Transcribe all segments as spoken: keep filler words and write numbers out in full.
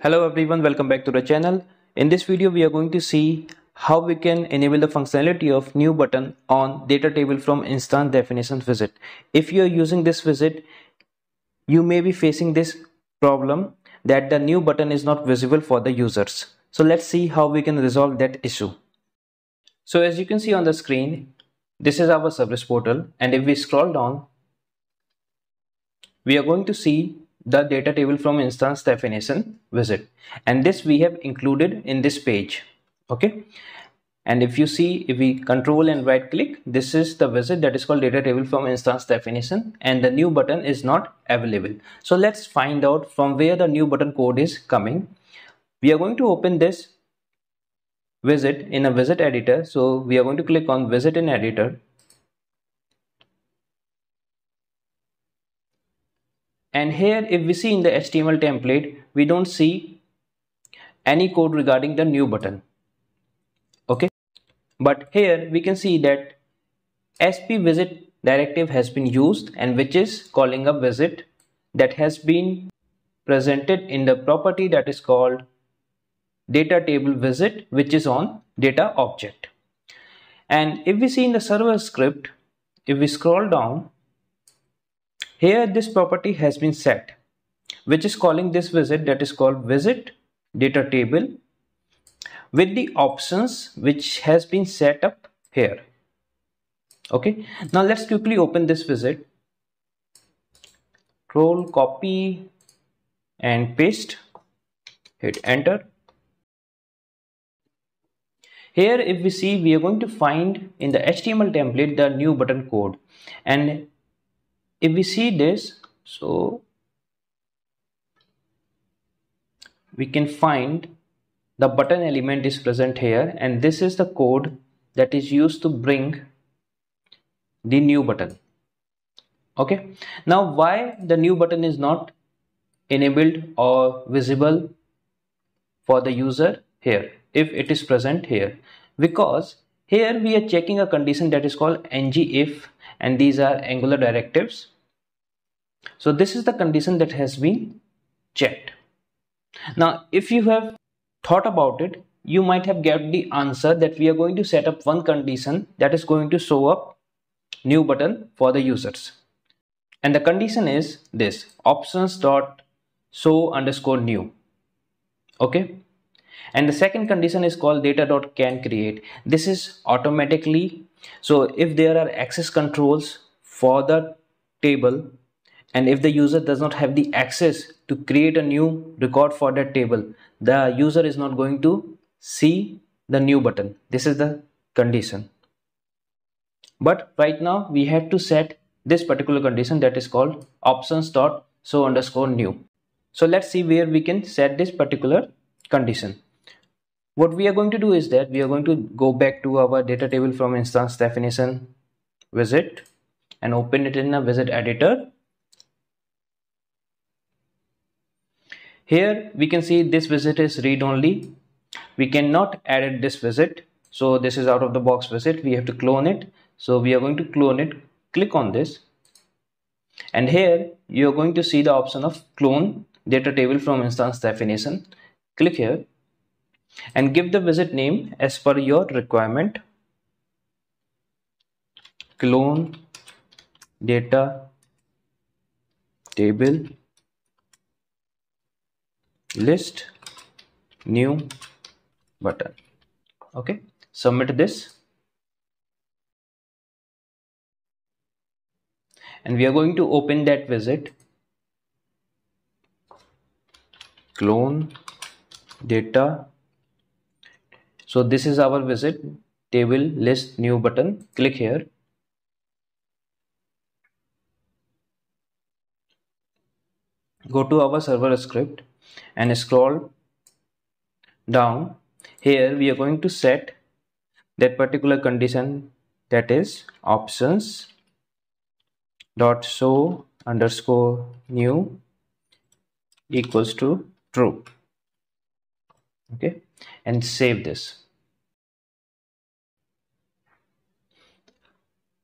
Hello everyone, welcome back to the channel. In this video we are going to see how we can enable the functionality of new button on data table from instance definition visit. If you are using this visit, you may be facing this problem that the new button is not visible for the users. So let's see how we can resolve that issue. So as you can see on the screen, this is our service portal, and if we scroll down, we are going to see the data table from instance definition visit, and this we have included in this page. Okay, and if you see, if we control and right click, this is the visit that is called data table from instance definition, and the new button is not available. So let's find out from where the new button code is coming. We are going to open this visit in a visit editor. So we are going to click on visit in editor, and here if we see in the H T M L template, we don't see any code regarding the new button. Okay, but here we can see that S P visit directive has been used, and which is calling a visit that has been presented in the property that is called data table visit, which is on data object. And if we see in the server script, if we scroll down here, this property has been set, which is calling this visit that is called visit data table with the options which has been set up here. Okay, now let's quickly open this visit, scroll, copy and paste, hit enter. Here if we see, we are going to find in the H T M L template the new button code, and if we see this, so we can find the button element is present here, and this is the code that is used to bring the new button. Okay, now why the new button is not enabled or visible for the user here if it is present here? Because here we are checking a condition that is called ngIf, and these are Angular directives. So this is the condition that has been checked. Now if you have thought about it, you might have get the answer that we are going to set up one condition that is going to show up new button for the users, and the condition is this options.show_new. Okay, and the second condition is called data.canCreate. This is automatically, so if there are access controls for the table, and if the user does not have the access to create a new record for that table, the user is not going to see the new button. This is the condition. But right now we have to set this particular condition that is called options.show_new. So let's see where we can set this particular condition. What we are going to do is that we are going to go back to our data table from instance definition visit and open it in a visit editor. Here we can see this visit is read only. We cannot edit this visit, so this is out of the box visit. We have to clone it, so we are going to clone it. Click on this, and here you are going to see the option of clone data table from instance definition. Click here and give the visit name as per your requirement, clone data table list new button. Okay, submit this, and we are going to open that visit, clone data. So this is our visit table list new button. Click here, go to our server script and scroll down. Here we are going to set that particular condition, that is options dot show underscore new equals to true. Okay, and save this.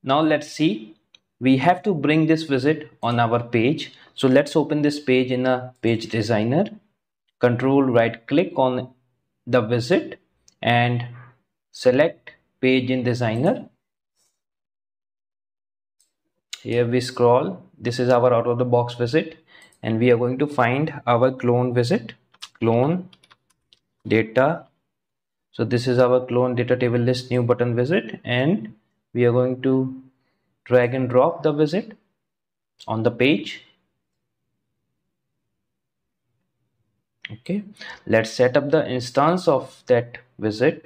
Now let's see, we have to bring this visit on our page. So let's open this page in a page designer, control right click on the visit and select page in designer. Here we scroll. This is our out of the box visit, and we are going to find our clone visit, clone data. So this is our clone data table list new button visit, and we are going to drag and drop the visit on the page. Okay, let's set up the instance of that visit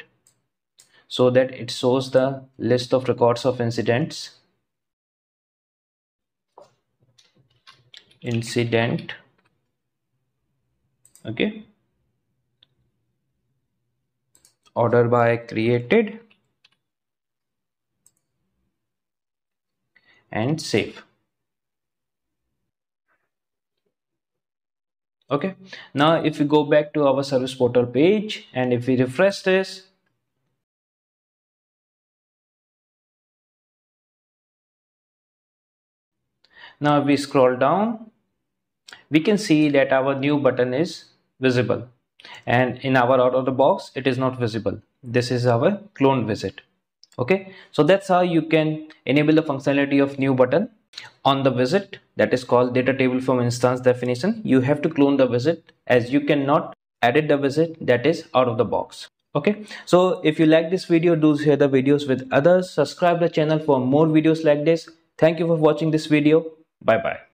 so that it shows the list of records of incidents. Incident. Okay. Order by created and save. Okay, now if we go back to our service portal page and if we refresh this, now if we scroll down, we can see that our new button is visible, and in our out of the box it is not visible. This is our clone visit. Okay, so that's how you can enable the functionality of new button on the visit that is called data table from instance definition. You have to clone the visit as you cannot edit the visit that is out of the box. Okay, so if you like this video, do share the videos with others. Subscribe the channel for more videos like this. Thank you for watching this video. Bye bye.